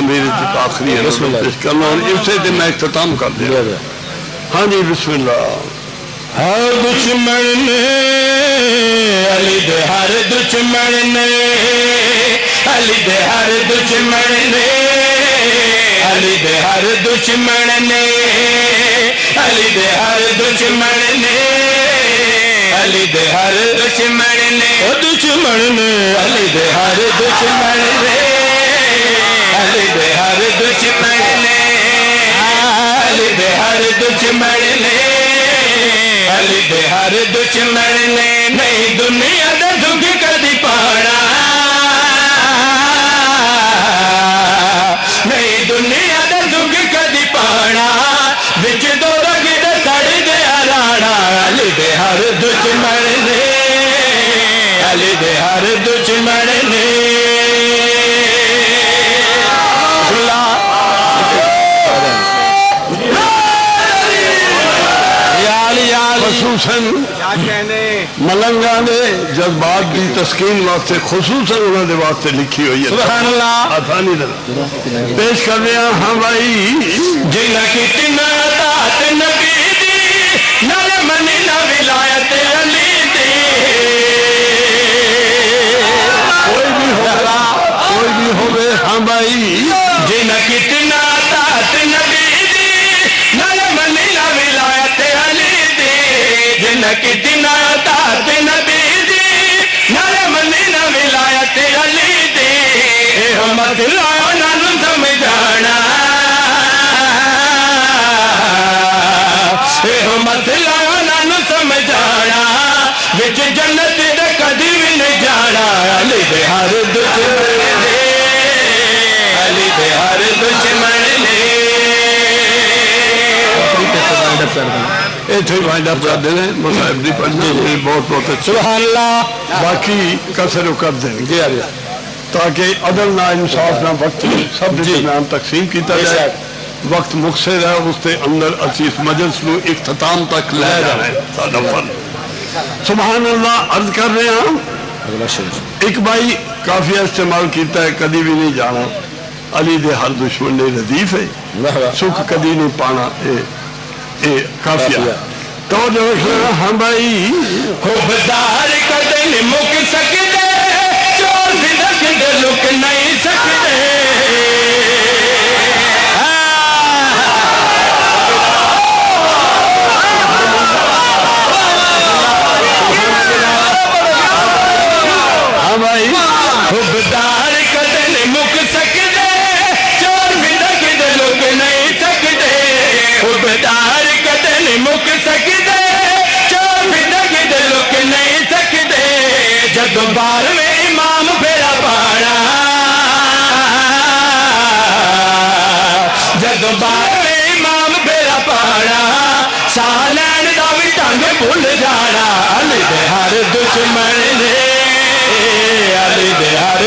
मेरे आखिरी करना और इसी दिन मैं इख्तिताम कर दिया। हाँ जी बिस्मिल्लाह। हर दुश्मन ने अली दे, हर दुश्मन ने अली दे, हर दुश्मन ने अली दे, हर दुश्मन ने अली दे, हर दुश्मन ने अली दे, हर दुश्मन ने दुश्मन ने अली दे, हर दुश्मन ने अली दे, हर दुश्मन ने अली दे, हर दुश्मन ने अली दे, हर दुश्मन ने नहीं दुनिया का दुख कदी पाना, नहीं दुनिया का दुख कदी पाना, बिच दो रंग दे सड़ गया राणा। अली दे, हर दुश्मन ने अली दे, हर दुश्मन ने मलंगा ने जज्बात की तस्कीन वास्ते खुसूसन उन्होंने वास्ते लिखी हुई है। आसानी पेश कर रहे हैं हम भाई जिला की कोई भी हो गए हम भाई जिला की कितना तात नबी दी नरम न मिलाया ते अली दे, मत लाओ नानू समझाना, मत लाओ नानू समझाना, बिच जन्नत दे कदी भी नहीं जाना। अली दे, हर दुश्मन ने अली दे, हर दुश्मन ने इतने वाइंड अप कर देने मुसाहिब दी पढ़ने बहुत बहुत अच्छे सुभान अल्लाह। बाकी कसर कर देंगे ताकि अदल ना इंसाफ ना वक्त सब नाम तकसीम किया जाए। वक्त मुखसर है उसके अंदर असीस मजलिस को इख्तिताम तक लै जाए। सुभान अल्लाह। अर्ज कर रहे हैं एक भाई काफिया इस्तेमाल किया है कभी भी नहीं जाना। अली दे हर दुश्मन ने लतीफ है सुख कभी नहीं पाना काफिया तो जो हम भाई खुबदार कदन मुक सकते चोर सिदक लुक नहीं सकते। हाँ भाई खुबदार कदन मुक सकते चोर सिदक लुक नहीं सकते। खुबदार मुक सकते चोर दे लुक नहीं सकते। जब बारहवें इमाम फेरा पाना, जब बारहवें इमाम फेरा पाना, साह लैन का भी ढंग भूल जाना। अली दे हर दुश्मन ने अली दे हर